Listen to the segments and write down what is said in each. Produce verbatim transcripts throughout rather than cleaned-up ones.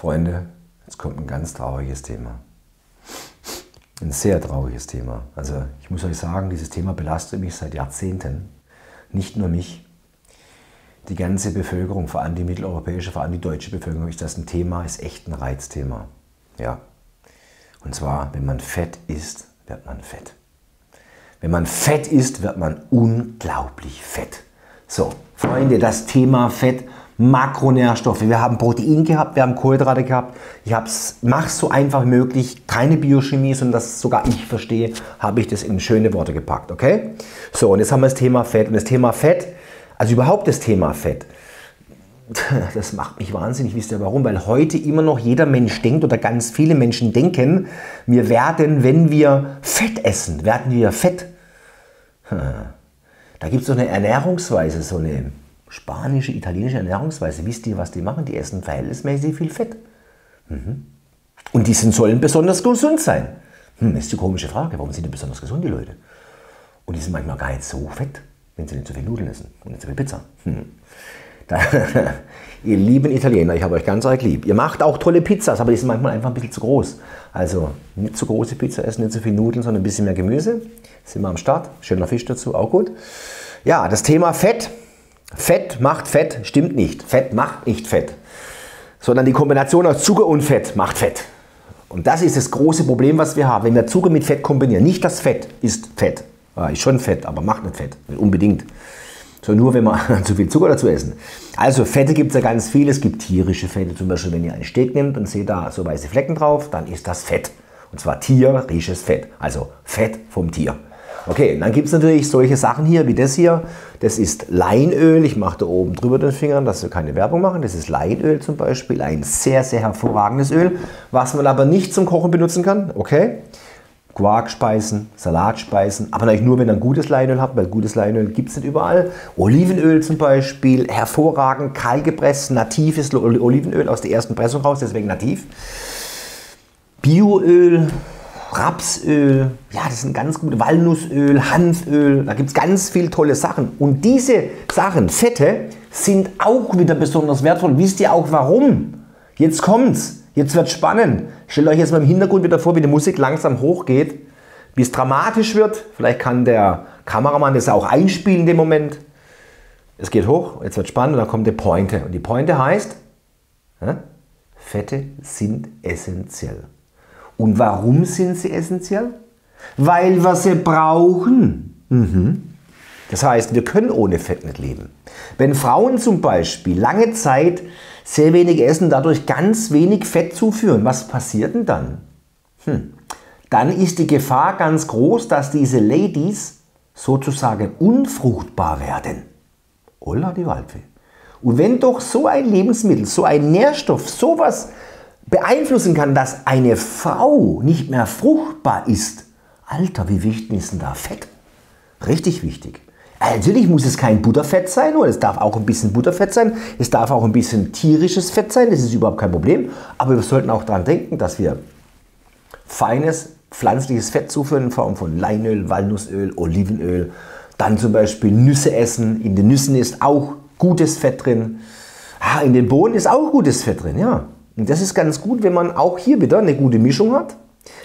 Freunde, jetzt kommt ein ganz trauriges Thema. Ein sehr trauriges Thema. Also ich muss euch sagen, dieses Thema belastet mich seit Jahrzehnten. Nicht nur mich, die ganze Bevölkerung, vor allem die mitteleuropäische, vor allem die deutsche Bevölkerung, ist das ein Thema, ist echt ein Reizthema. Ja. Und zwar, wenn man fett isst, wird man fett. Wenn man fett isst, wird man unglaublich fett. So, Freunde, das Thema Fett, Makronährstoffe. Wir haben Protein gehabt, wir haben Kohlenhydrate gehabt. Ich mache es so einfach wie möglich, keine Biochemie, sondern dass sogar ich verstehe, habe ich das in schöne Worte gepackt, okay? So, und jetzt haben wir das Thema Fett. Und das Thema Fett, also überhaupt das Thema Fett, das macht mich wahnsinnig, wisst ihr warum? Weil heute immer noch jeder Mensch denkt oder ganz viele Menschen denken, wir werden, wenn wir Fett essen, werden wir fett. Da gibt es so eine Ernährungsweise, so eine spanische, italienische Ernährungsweise. Wisst ihr, was die machen? Die essen verhältnismäßig viel Fett. Mhm. Und die sind, sollen besonders gesund sein. Hm, das ist die komische Frage, warum sind die besonders gesund, die Leute? Und die sind manchmal gar nicht so fett, wenn sie nicht so viel Nudeln essen und nicht so viel Pizza. Hm. Ihr lieben Italiener, ich habe euch ganz arg lieb. Ihr macht auch tolle Pizzas, aber die sind manchmal einfach ein bisschen zu groß. Also nicht zu große Pizza essen, nicht so viel Nudeln, sondern ein bisschen mehr Gemüse. Sind wir am Start. Schöner Fisch dazu, auch gut. Ja, das Thema Fett. Fett macht Fett, stimmt nicht. Fett macht nicht Fett. Sondern die Kombination aus Zucker und Fett macht Fett. Und das ist das große Problem, was wir haben, wenn wir Zucker mit Fett kombinieren. Nicht das Fett ist Fett. Ja, ist schon Fett, aber macht nicht Fett. Nicht unbedingt. So, nur wenn wir zu viel Zucker dazu essen. Also Fette gibt es ja ganz viel. Es gibt tierische Fette, zum Beispiel wenn ihr einen Steak nehmt und seht da so weiße Flecken drauf, dann ist das Fett. Und zwar tierisches Fett, also Fett vom Tier. Okay, und dann gibt es natürlich solche Sachen hier, wie das hier. Das ist Leinöl. Ich mache da oben drüber den Fingern, dass wir keine Werbung machen. Das ist Leinöl zum Beispiel, ein sehr, sehr hervorragendes Öl, was man aber nicht zum Kochen benutzen kann. Okay? Quarkspeisen, Salatspeisen, aber natürlich nur, wenn ihr ein gutes Leinöl habt, weil gutes Leinöl gibt es nicht überall. Olivenöl zum Beispiel, hervorragend, kahl gepresst, natives Olivenöl aus der ersten Pressung raus, deswegen nativ. Bioöl, Rapsöl, ja, das sind ganz gute, Walnussöl, Hanföl, da gibt es ganz viele tolle Sachen. Und diese Sachen, Fette, sind auch wieder besonders wertvoll. Wisst ihr auch warum? Jetzt kommt's. Jetzt wird es spannend. Stellt euch jetzt mal im Hintergrund wieder vor, wie die Musik langsam hochgeht, wie es dramatisch wird. Vielleicht kann der Kameramann das auch einspielen in dem Moment. Es geht hoch, jetzt wird es spannend und dann kommt die Pointe. Und die Pointe heißt, ja, Fette sind essentiell. Und warum sind sie essentiell? Weil wir sie brauchen. Mhm. Das heißt, wir können ohne Fett nicht leben. Wenn Frauen zum Beispiel lange Zeit sehr wenig essen, dadurch ganz wenig Fett zuführen, was passiert denn dann? Hm. Dann ist die Gefahr ganz groß, dass diese Ladies sozusagen unfruchtbar werden. Olla die Waldfee. Und wenn doch so ein Lebensmittel, so ein Nährstoff, sowas beeinflussen kann, dass eine Frau nicht mehr fruchtbar ist, Alter, wie wichtig ist denn da Fett? Richtig wichtig. Natürlich muss es kein Butterfett sein, oder es darf auch ein bisschen Butterfett sein, es darf auch ein bisschen tierisches Fett sein, das ist überhaupt kein Problem. Aber wir sollten auch daran denken, dass wir feines, pflanzliches Fett zuführen in Form von Leinöl, Walnussöl, Olivenöl. Dann zum Beispiel Nüsse essen, in den Nüssen ist auch gutes Fett drin. Ah, in den Bohnen ist auch gutes Fett drin, ja. Und das ist ganz gut, wenn man auch hier wieder eine gute Mischung hat.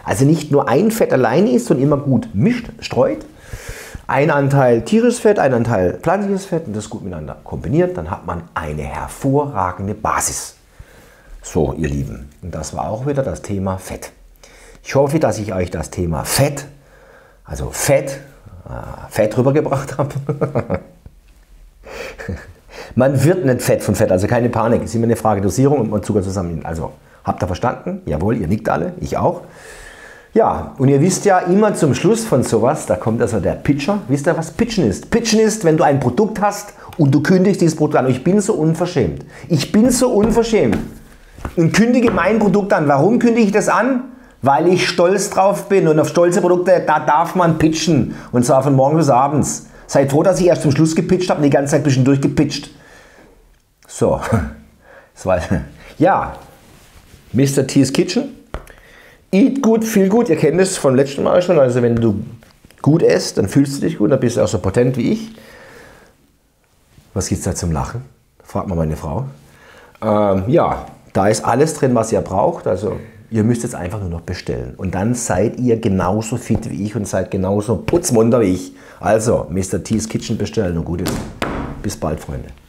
Also nicht nur ein Fett alleine isst, sondern immer gut mischt, streut. Ein Anteil tierisches Fett, ein Anteil pflanzliches Fett und das gut miteinander kombiniert, dann hat man eine hervorragende Basis. So, ihr Lieben, und das war auch wieder das Thema Fett. Ich hoffe, dass ich euch das Thema Fett, also Fett, äh, Fett rübergebracht habe. Man wird nicht fett von Fett, also keine Panik. Es ist immer eine Frage Dosierung und Zucker zusammen. Also, habt ihr verstanden? Jawohl, ihr nickt alle, ich auch. Ja, und ihr wisst ja immer zum Schluss von sowas, da kommt also der Pitcher. Wisst ihr, was Pitchen ist? Pitchen ist, wenn du ein Produkt hast und du kündigst dieses Produkt an. Und ich bin so unverschämt. Ich bin so unverschämt und kündige mein Produkt an. Warum kündige ich das an? Weil ich stolz drauf bin und auf stolze Produkte, da darf man pitchen. Und zwar von morgens bis abends. Seid froh, dass ich erst zum Schluss gepitcht habe und die ganze Zeit zwischendurch gepitcht. So, das war, ja, Mister T's Kitchen. Eat gut, feel gut, ihr kennt es vom letzten Mal schon, also wenn du gut isst, dann fühlst du dich gut, dann bist du auch so potent wie ich. Was gibt es da zum Lachen? Fragt mal meine Frau. Ähm, ja, Da ist alles drin, was ihr braucht. Also ihr müsst jetzt einfach nur noch bestellen. Und dann seid ihr genauso fit wie ich und seid genauso Putzwunder wie ich. Also Mister T's Kitchen bestellen und gut ist. Bis bald, Freunde.